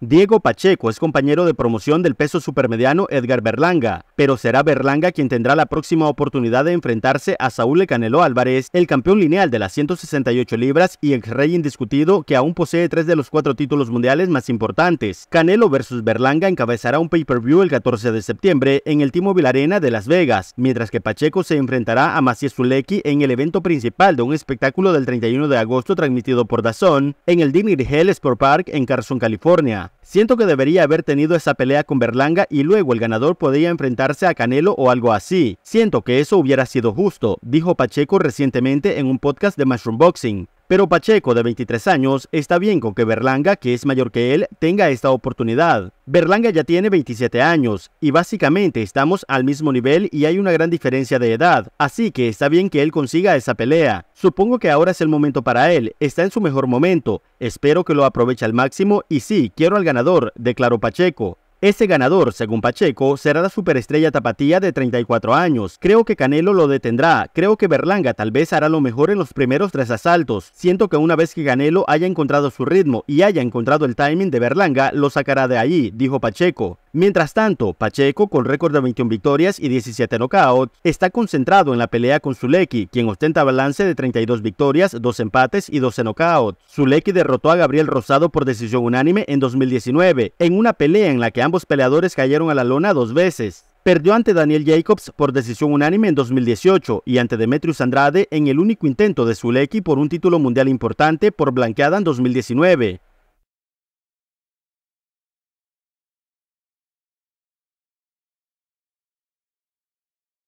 Diego Pacheco es compañero de promoción del peso supermediano Edgar Berlanga, pero será Berlanga quien tendrá la próxima oportunidad de enfrentarse a Saúl "Canelo" Álvarez, el campeón lineal de las 168 libras y ex-rey indiscutido que aún posee 3 de los 4 títulos mundiales más importantes. Canelo vs Berlanga encabezará un pay-per-view el 14 de septiembre en el T-Mobile Arena de Las Vegas, mientras que Pacheco se enfrentará a Maciej Sulecki en el evento principal de un espectáculo del 31 de agosto transmitido por DAZN en el Dignity Hell Sport Park en Carson, California. Siento que debería haber tenido esa pelea con Berlanga y luego el ganador podía enfrentarse a Canelo o algo así. Siento que eso hubiera sido justo, dijo Pacheco recientemente en un podcast de Matchroom Boxing. Pero Pacheco, de 23 años, está bien con que Berlanga, que es mayor que él, tenga esta oportunidad. Berlanga ya tiene 27 años, y básicamente estamos al mismo nivel y hay una gran diferencia de edad, así que está bien que él consiga esa pelea. Supongo que ahora es el momento para él, está en su mejor momento, espero que lo aproveche al máximo y sí, quiero al ganador, declaró Pacheco. Ese ganador, según Pacheco, será la superestrella tapatía de 34 años. Creo que Canelo lo detendrá, creo que Berlanga tal vez hará lo mejor en los primeros 3 asaltos. Siento que una vez que Canelo haya encontrado su ritmo y haya encontrado el timing de Berlanga, lo sacará de allí, dijo Pacheco. Mientras tanto, Pacheco, con récord de 21 victorias y 17 knockouts, está concentrado en la pelea con Sulecki, quien ostenta balance de 32 victorias, 2 empates y 12 knockouts. Sulecki derrotó a Gabriel Rosado por decisión unánime en 2019, en una pelea en la que ambos peleadores cayeron a la lona 2 veces. Perdió ante Daniel Jacobs por decisión unánime en 2018 y ante Demetrius Andrade en el único intento de Sulecki por un título mundial importante por blanqueada en 2019.